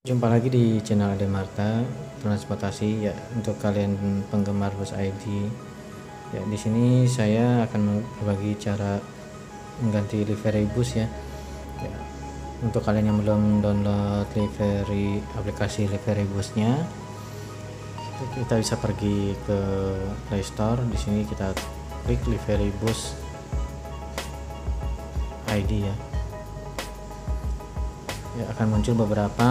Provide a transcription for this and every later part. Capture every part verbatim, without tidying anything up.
Jumpa lagi di channel Ade Marta Transportasi ya. Untuk kalian penggemar bus I D ya, di sini saya akan berbagi cara mengganti livery bus ya. Ya, untuk kalian yang belum download livery aplikasi livery busnya, kita bisa pergi ke PlayStore. Di sini kita klik livery bus I D ya. Ya, akan muncul beberapa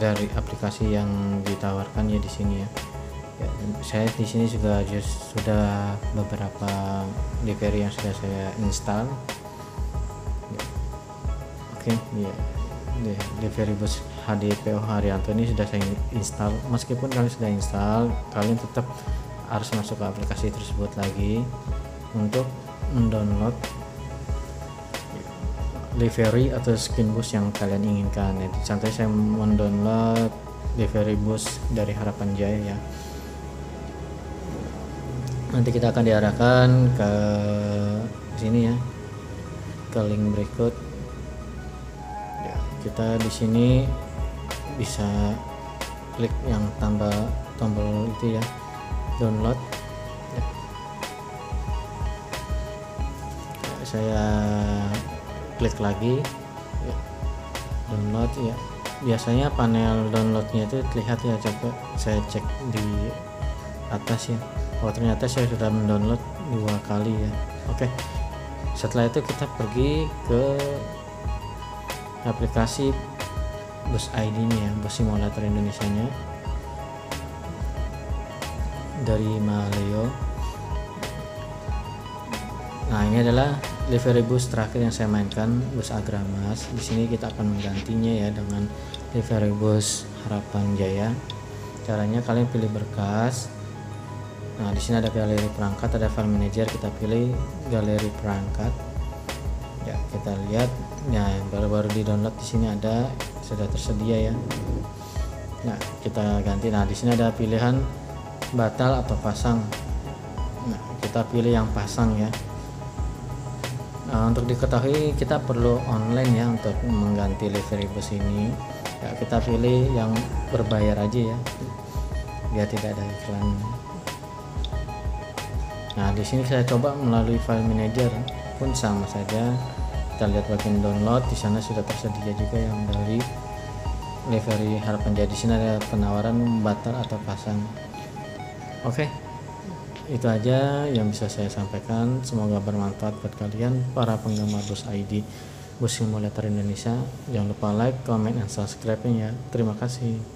dari aplikasi yang ditawarkan ya di sini ya. Ya, saya di sini juga just, sudah beberapa livery yang sudah saya install. Ya. Oke, okay, ya. Yeah. Livery bus H D P O Haryanto ini sudah saya install. Meskipun kalian sudah install, kalian tetap harus masuk ke aplikasi tersebut lagi untuk mendownload livery atau skin bus yang kalian inginkan. Contohnya saya mendownload livery bus dari Harapan Jaya ya. Nanti kita akan diarahkan ke sini ya, ke link berikut ya. Kita di sini bisa klik yang tambah tombol itu ya, download ya. Saya klik lagi ya. Download ya, biasanya panel downloadnya itu terlihat ya. Coba saya cek di atas ya. Oh ternyata saya sudah mendownload dua kali ya. Oke, setelah itu kita pergi ke aplikasi bus I D nya ya, Bus Simulator Indonesia nya dari Maleo. Nah ini adalah livery bus terakhir yang saya mainkan, bus Agramas. Di sini kita akan menggantinya ya dengan livery bus Harapan Jaya. Caranya kalian pilih berkas. Nah di sini ada galeri perangkat, ada file manager. Kita pilih galeri perangkat. Ya kita lihat. Nah yang baru-baru di download di sini ada, sudah tersedia ya. Nah kita ganti. Nah di sini ada pilihan batal atau pasang. Nah kita pilih yang pasang ya. Nah, untuk diketahui kita perlu online ya untuk mengganti livery bus ini ya. Kita pilih yang berbayar aja ya, biar tidak ada iklan. Nah di sini saya coba melalui file manager pun sama saja. Kita lihat bagian download, di sana sudah tersedia juga yang dari livery Harapan Jaya. Di sini ada penawaran batal atau pasang. Oke okay. Itu aja yang bisa saya sampaikan, semoga bermanfaat buat kalian para penggemar bus I D Bus Simulator Indonesia. Jangan lupa like, comment, dan subscribe ya. Terima kasih.